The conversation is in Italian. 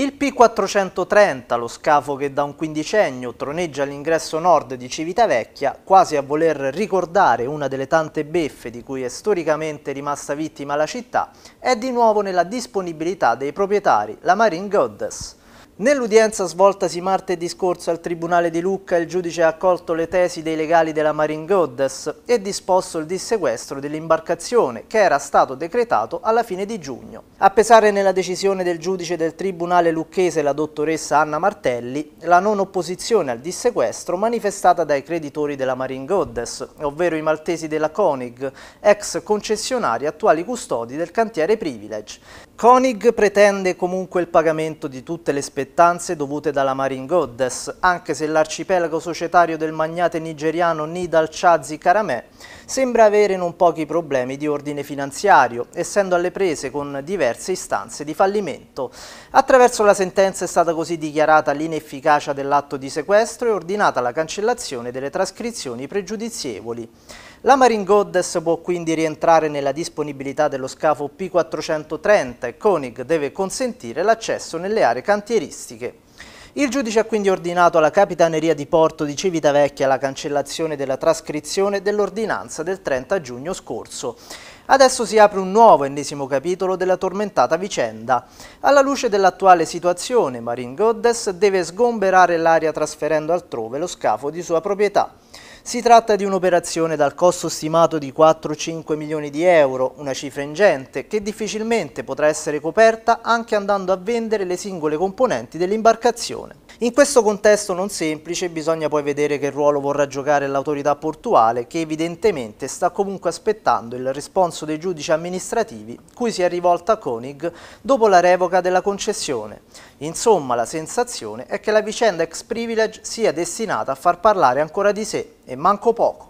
Il P430, lo scafo che da un quindicennio troneggia all'ingresso nord di Civitavecchia, quasi a voler ricordare una delle tante beffe di cui è storicamente rimasta vittima la città, è di nuovo nella disponibilità dei proprietari, la Marine Goddess. Nell'udienza svoltasi martedì scorso al Tribunale di Lucca, il giudice ha accolto le tesi dei legali della Marine Goddess e disposto il dissequestro dell'imbarcazione, che era stato decretato alla fine di giugno. A pesare nella decisione del giudice del Tribunale lucchese, la dottoressa Anna Martelli, la non opposizione al dissequestro manifestata dai creditori della Marine Goddess, ovvero i maltesi della König, ex concessionari attuali custodi del cantiere Privilege. König pretende comunque il pagamento di tutte le spettanze dovute dalla Marine Goddess, anche se l'arcipelago societario del magnate nigeriano Nidal Chazi Karamè sembra avere non pochi problemi di ordine finanziario, essendo alle prese con diverse istanze di fallimento. Attraverso la sentenza è stata così dichiarata l'inefficacia dell'atto di sequestro e ordinata la cancellazione delle trascrizioni pregiudizievoli. La Marine Goddess può quindi rientrare nella disponibilità dello scafo P430 e König deve consentire l'accesso nelle aree cantieristiche. Il giudice ha quindi ordinato alla Capitaneria di Porto di Civitavecchia la cancellazione della trascrizione dell'ordinanza del 30 giugno scorso. Adesso si apre un nuovo ennesimo capitolo della tormentata vicenda. Alla luce dell'attuale situazione, Marine Goddess deve sgomberare l'area trasferendo altrove lo scafo di sua proprietà. Si tratta di un'operazione dal costo stimato di 4-5 milioni di euro, una cifra ingente che difficilmente potrà essere coperta anche andando a vendere le singole componenti dell'imbarcazione. In questo contesto non semplice bisogna poi vedere che ruolo vorrà giocare l'autorità portuale, che evidentemente sta comunque aspettando il responso dei giudici amministrativi cui si è rivolta König dopo la revoca della concessione. Insomma, la sensazione è che la vicenda ex Privilege sia destinata a far parlare ancora di sé, e manco poco.